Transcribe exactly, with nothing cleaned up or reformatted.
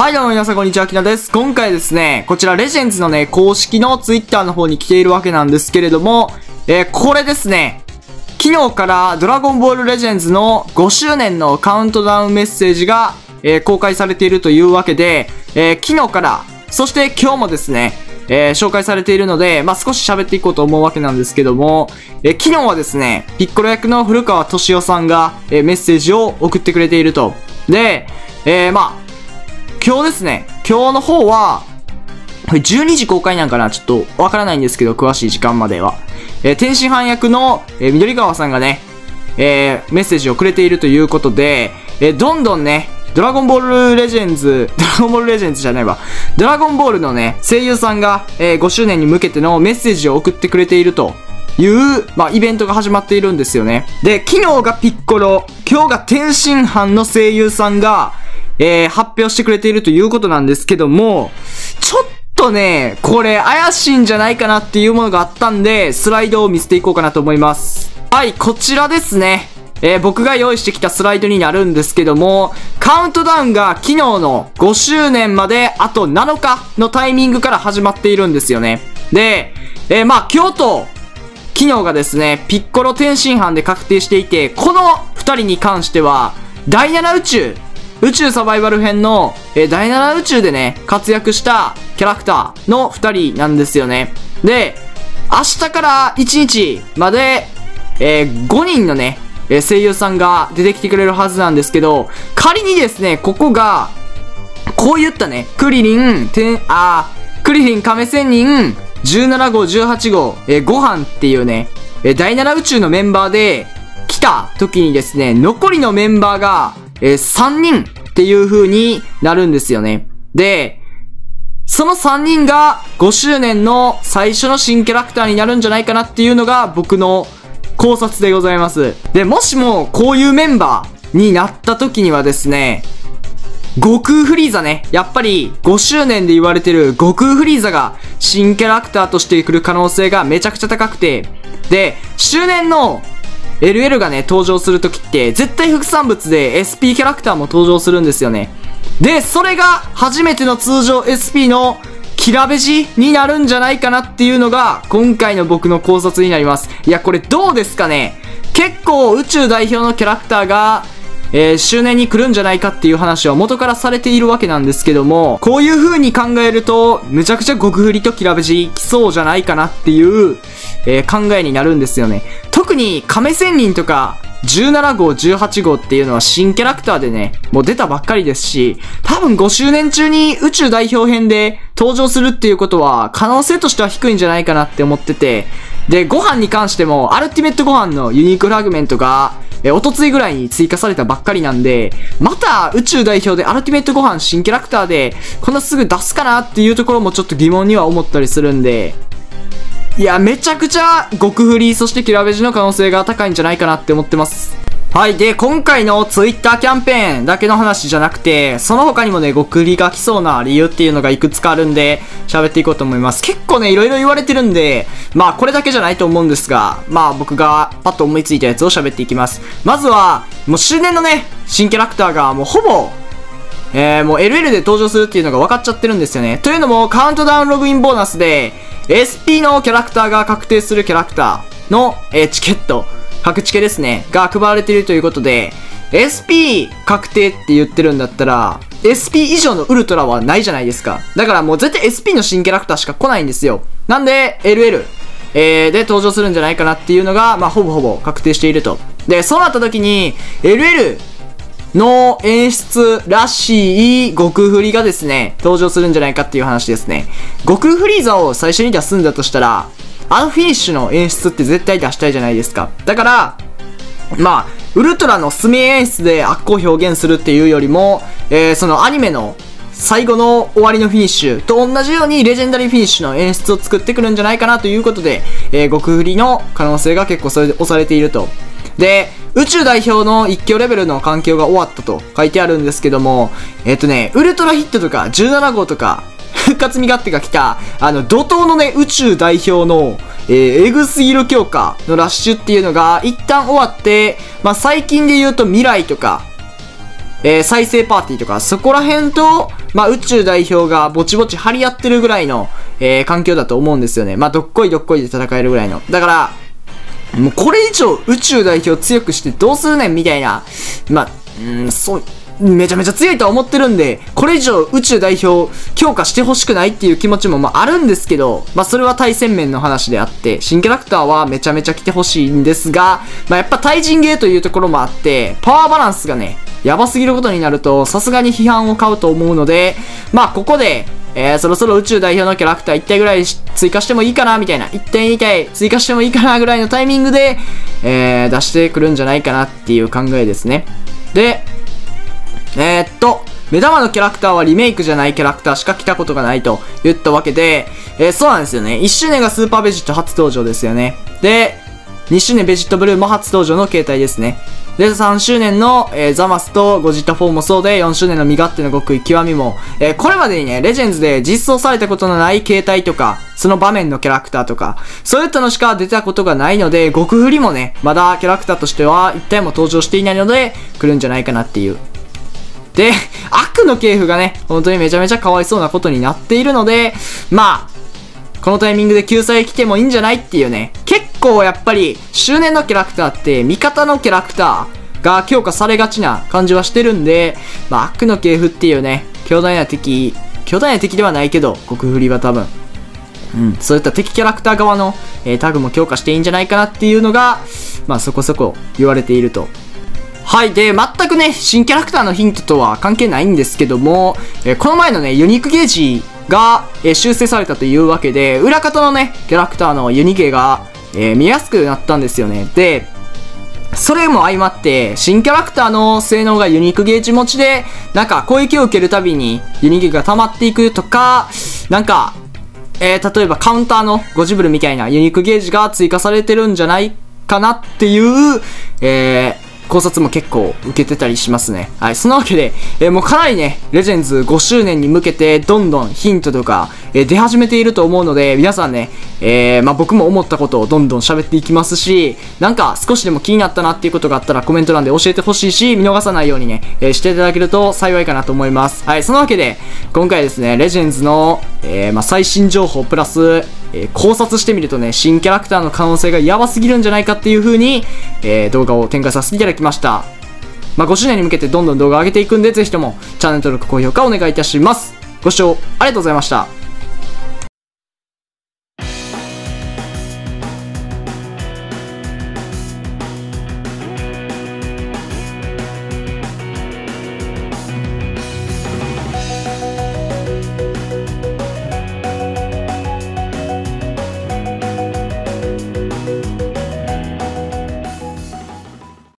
はい、どうも皆さんこんにちは、きなです。今回ですね、こちらレジェンズのね、公式のツイッターの方に来ているわけなんですけれども、えー、これですね、昨日からドラゴンボールレジェンズのごしゅうねんのカウントダウンメッセージが、えー、公開されているというわけで、えー、昨日から、そして今日もですね、えー、紹介されているので、まあ、少し喋っていこうと思うわけなんですけども、えー、昨日はですね、ピッコロ役の古川俊夫さんが、えー、メッセージを送ってくれていると。で、えー、まあ、今日ですね、今日の方は、じゅうにじ公開なんかなちょっとわからないんですけど、詳しい時間までは。えー、天津飯役の、えー、緑川さんがね、えー、メッセージをくれているということで、えー、どんどんね、ドラゴンボールレジェンズ、ドラゴンボールレジェンズじゃないわ、ドラゴンボールのね、声優さんが、えー、ごしゅうねんに向けてのメッセージを送ってくれているという、まあ、イベントが始まっているんですよね。で、昨日がピッコロ、今日が天津飯の声優さんが、えー、発表してくれているということなんですけども、ちょっとね、これ怪しいんじゃないかなっていうものがあったんで、スライドを見せていこうかなと思います。はい、こちらですね。えー、僕が用意してきたスライドになるんですけども、カウントダウンが昨日のごしゅうねんまであとなのかのタイミングから始まっているんですよね。で、えー、まあ今日と昨日がですね、ピッコロ天津飯で確定していて、このふたりに関しては、だいなな宇宙、宇宙サバイバル編の、えー、だいなな宇宙でね、活躍したキャラクターのふたりなんですよね。で、明日からいちにちまで、えー、ごにんのね、えー、声優さんが出てきてくれるはずなんですけど、仮にですね、ここが、こういったね、クリリン、てん、あー、クリリン亀仙人、じゅうななごう、じゅうはちごう、えー、ご飯っていうね、えー、だいなな宇宙のメンバーで来た時にですね、残りのメンバーが、えー、さんにんっていう風になるんですよね。で、そのさんにんがごしゅうねんの最初の新キャラクターになるんじゃないかなっていうのが僕の考察でございます。で、もしもこういうメンバーになった時にはですね、悟空フリーザね。やっぱりごしゅうねんで言われてる悟空フリーザが新キャラクターとして来る可能性がめちゃくちゃ高くて、で、周年のエルエル がね、登場するときって、絶対副産物で エスピー キャラクターも登場するんですよね。で、それが初めての通常 エスピー のキラベジになるんじゃないかなっていうのが、今回の僕の考察になります。いや、これどうですかね？結構宇宙代表のキャラクターが、えー、周年に来るんじゃないかっていう話は元からされているわけなんですけども、こういう風に考えると、むちゃくちゃ極振りとキラベジ来そうじゃないかなっていう、えー、考えになるんですよね。特に亀仙人とかじゅうななごう、じゅうはちごうっていうのは新キャラクターでね、もう出たばっかりですし、多分ごしゅうねん中に宇宙代表編で登場するっていうことは可能性としては低いんじゃないかなって思ってて、で、ご飯に関してもアルティメットご飯のユニークフラグメントが、え、おとついぐらいに追加されたばっかりなんで、また宇宙代表でアルティメットご飯新キャラクターで、こんなすぐ出すかなっていうところもちょっと疑問には思ったりするんで、いや、めちゃくちゃ、極振り、そしてキラベジの可能性が高いんじゃないかなって思ってます。はい。で、今回のツイッターキャンペーンだけの話じゃなくて、その他にもね、極振りが来そうな理由っていうのがいくつかあるんで、喋っていこうと思います。結構ね、いろいろ言われてるんで、まあ、これだけじゃないと思うんですが、まあ、僕がパッと思いついたやつを喋っていきます。まずは、もう周年のね、新キャラクターがもうほぼ、えー、もう エルエル で登場するっていうのが分かっちゃってるんですよね。というのも、カウントダウンログインボーナスで、エスピー のキャラクターが確定するキャラクターの、えー、チケット、格チケですね、が配られているということで、エスピー 確定って言ってるんだったら、エスピー 以上のウルトラはないじゃないですか。だからもう絶対 エスピー の新キャラクターしか来ないんですよ。なんで、エルエル、えー、で登場するんじゃないかなっていうのが、まあ、ほぼほぼ確定していると。で、そうなった時に、エルエル、の演出らしい極振りがですね、登場するんじゃないかっていう話ですね。極フリーザを最初に出すんだとしたら、あのフィニッシュの演出って絶対出したいじゃないですか。だから、まあ、ウルトラの隅演出で悪行を表現するっていうよりも、えー、そのアニメの最後の終わりのフィニッシュと同じようにレジェンダリーフィニッシュの演出を作ってくるんじゃないかなということで、えー、極振りの可能性が結構それで押されていると。で、宇宙代表の一強レベルの環境が終わったと書いてあるんですけども、えっとね、ウルトラヒットとかじゅうななごうとか、復活身勝手が来た、あの、怒涛のね、宇宙代表の、えー、エグすぎる強化のラッシュっていうのが一旦終わって、まあ、最近で言うと未来とか、えー、再生パーティーとか、そこら辺と、まあ宇宙代表がぼちぼち張り合ってるぐらいの、えー、環境だと思うんですよね。まあどっこいどっこいで戦えるぐらいの。だから、もうこれ以上宇宙代表強くしてどうするねんみたいな、まあ、うん、そう、めちゃめちゃ強いとは思ってるんで、これ以上宇宙代表強化してほしくないっていう気持ちもまああるんですけど、まあそれは対戦面の話であって、新キャラクターはめちゃめちゃ来てほしいんですが、まあやっぱ対人ゲーというところもあって、パワーバランスがね、やばすぎることになると、さすがに批判を買うと思うので、まあここで、えー、そろそろ宇宙代表のキャラクターいち体ぐらい追加してもいいかなみたいな、いち体に体追加してもいいかなぐらいのタイミングで、えー、出してくるんじゃないかなっていう考えですね。で、えーっと、目玉のキャラクターはリメイクじゃないキャラクターしか来たことがないと言ったわけで、えー、そうなんですよね。いっしゅうねんがスーパーベジット初登場ですよね。で、にしゅうねんベジットブルーも初登場の形態ですね。で、さんしゅうねんの、えー、ザマスとゴジッタフォーもそうで、よんしゅうねんの身勝手の極意極みも、えー、これまでにね、レジェンズで実装されたことのない形態とか、その場面のキャラクターとか、そういったのしか出たことがないので、極振りもね、まだキャラクターとしては一体も登場していないので、来るんじゃないかなっていう。で、悪の系譜がね、本当にめちゃめちゃかわいそうなことになっているので、まあ、このタイミングで救済来てもいいんじゃないっていうね。結構やっぱり、周年のキャラクターって、味方のキャラクターが強化されがちな感じはしてるんで、まあ、悪の系譜っていうね、強大な敵、強大な敵ではないけど、極振りは多分、うん、そういった敵キャラクター側の、えー、タグも強化していいんじゃないかなっていうのが、まあ、そこそこ言われていると。はい。で、全くね、新キャラクターのヒントとは関係ないんですけども、えー、この前のね、ユニークゲージが、えー、修正されたというわけで、裏方のね、キャラクターのユニゲーが、えー、見やすくなったんですよね。で、それも相まって、新キャラクターの性能がユニークゲージ持ちで、なんか攻撃を受けるたびにユニゲーが溜まっていくとか、なんか、えー、例えばカウンターのゴジブルみたいなユニークゲージが追加されてるんじゃないかなっていう、えー、考察も結構受けてたりしますね。はい。そんなわけで、えー、もうかなりね、レジェンズごしゅうねんに向けて、どんどんヒントとか、えー、出始めていると思うので、皆さんね、えー、まあ、僕も思ったことをどんどん喋っていきますし、なんか少しでも気になったなっていうことがあったらコメント欄で教えてほしいし、見逃さないようにね、えー、していただけると幸いかなと思います。はい。そんなわけで、今回ですね、レジェンズの、えー、まあ、最新情報プラス、えー、考察してみるとね、新キャラクターの可能性がやばすぎるんじゃないかっていう風に、えー、動画を展開させていただきました。まあ、ごしゅうねんに向けてどんどん動画上げていくんで、ぜひともチャンネル登録、高評価お願いいたします。ご視聴ありがとうございました。